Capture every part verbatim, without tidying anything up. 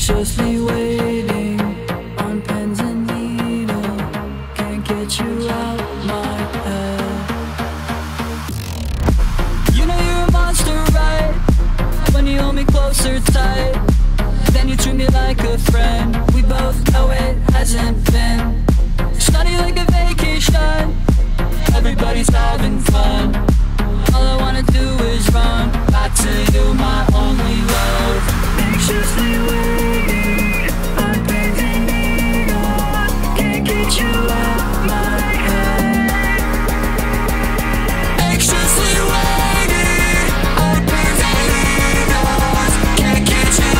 anxiously waiting on pens and needles. Can't get you out my head. You know you're a monster, right? When you hold me closer tight, then you treat me like a friend. We both know it hasn't been sunny like a vacation. Everybody's having fun. All I wanna do is run back to you, my only love. Anxiously waiting on pins and needles. Can't get you out my head. Anxiously waiting on pins and needles. Can't get you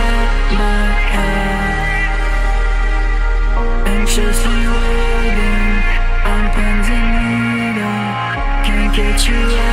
out my head. Anxiously waiting on pins and needles. Can't get you out.